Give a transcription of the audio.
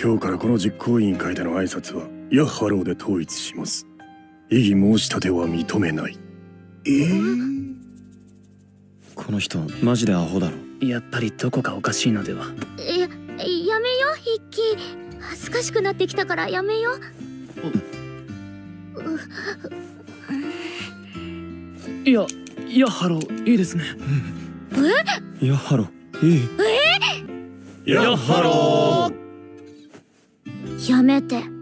今日からこの実行委員会での挨拶はヤッハローで統一します。異議申し立ては認めない。この人マジでアホだろ。やっぱりどこかおかしいのでは。やめよヒッキー、恥ずかしくなってきたからやめよ。いや、ヤッハローいいですね。え？ヤッハローいい。ヤッハローやめて。